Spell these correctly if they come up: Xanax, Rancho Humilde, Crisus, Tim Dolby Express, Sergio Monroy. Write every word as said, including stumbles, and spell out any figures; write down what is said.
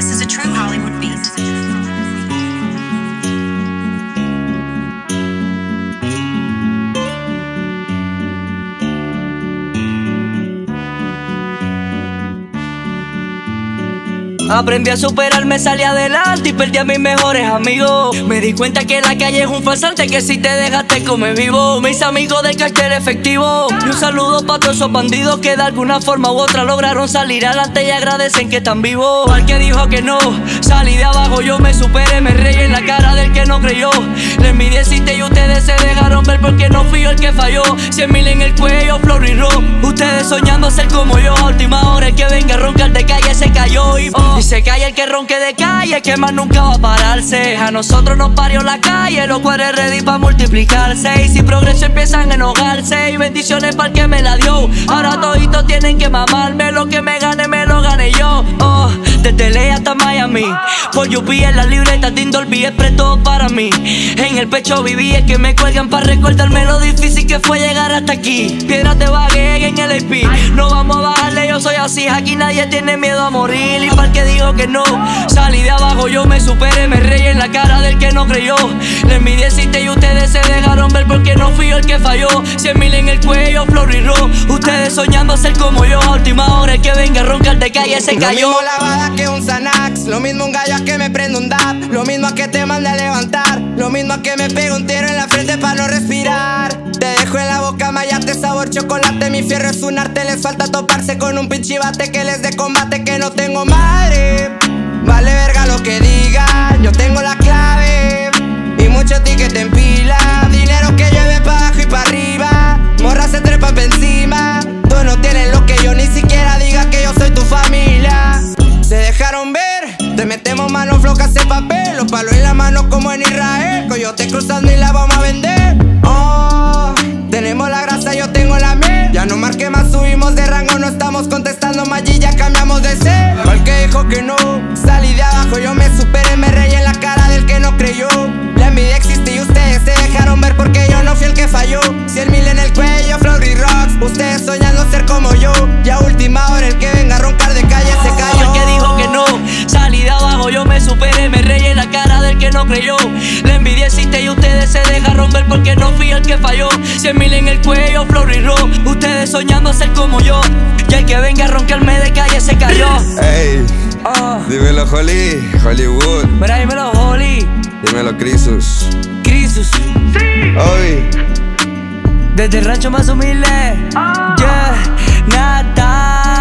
This is a true Hollywood beat. Aprendí a superarme, salí adelante y perdí a mis mejores amigos. Me di cuenta que la calle es un farsante, que si te dejaste come vivo. Mis amigos del cartel efectivo, y un saludo para todos esos bandidos que de alguna forma u otra lograron salir adelante y agradecen que están vivos. Al que dijo que no, salí de abajo, yo me superé, me reí en la cara del que no creyó. Les envidié cita y ustedes se dejaron ver porque no fui yo el que falló. Cien mil en el cuello, flor y rock, ustedes soñando ser como yo. A última hora el que venga a roncar de calle se cayó y... Oh. Y se cae el que ronque de calle, que más nunca va a pararse. A nosotros nos parió la calle, los cuares ready pa' multiplicarse. Y si progreso empiezan a enojarse, y bendiciones para el que me la dio. Ahora toditos tienen que mamarme, lo que me gane me lo gané yo. Oh, desde L A hasta Miami, por U P en la libreta, Tim Dolby Express, todo para mí. En el pecho viví, es que me cuelgan para recordarme lo difícil que fue llegar hasta aquí. Piedras de baguette en el A P, no vamos a bajarle, yo soy así. Aquí nadie tiene miedo a morir, y para el que digo que no, salí de abajo, yo me superé, me reí en la cara del que no creyó. Les envidié cita y ustedes se dejaron ver porque no fui yo el que falló. Cien mil en el cuello, flor y rock, ustedes soñando ser como yo. A última hora el que venga a roncar de calle se cayó. Lo mismo lavada que un Xanax, lo mismo un gallo a que me prenda un dab, lo mismo a que te mande a levantar, lo mismo a que me pegue un tiro en la frente para no respirar. Te dejo en la boca mayate sabor chocolate, mi fierro es un arte, les falta toparse con un pinche bate que les dé combate, que no tengo madre. Vale verga lo que diga, yo tengo la clave y muchos tickets en pila. Dinero que lleve pa' abajo y pa' arriba, morras se trepan pa' encima. Todos no tienen lo que yo, ni siquiera diga que yo soy tu familia. Se dejaron ver, te metemos manos flocas en papel, los palos en la mano como en Israel. Coyote cruzando y la vamos a vender. Oh, tenemos la grasa, yo tengo la miel. Ya no marqué más, subimos de rango, no estamos contestando más y ya cambiamos de ser. Que no, salí de abajo, yo me superé, me reí en la cara del que no creyó. La envidia existe y ustedes se dejaron ver porque yo no fui el que falló. Cien mil en el cuello, flor y rocks, ustedes soñando ser como yo. Ya última hora el que venga a roncar de calle se cayó. El que dijo que no, salí de abajo, yo me superé, me reí en la cara del que no creyó. La envidia existe y ustedes se dejaron ver porque no fui el que falló. Cien mil en el cuello, flor y rock, ustedes soñando ser como yo. Y el que venga a roncarme de calle se cayó. Ey. Oh. Dímelo Holly, Hollywood. Mira, dímelo Holly. Dímelo Crisus. Crisus. Sí. Hoy. Desde el rancho más humilde. Oh. Yeah. Nada.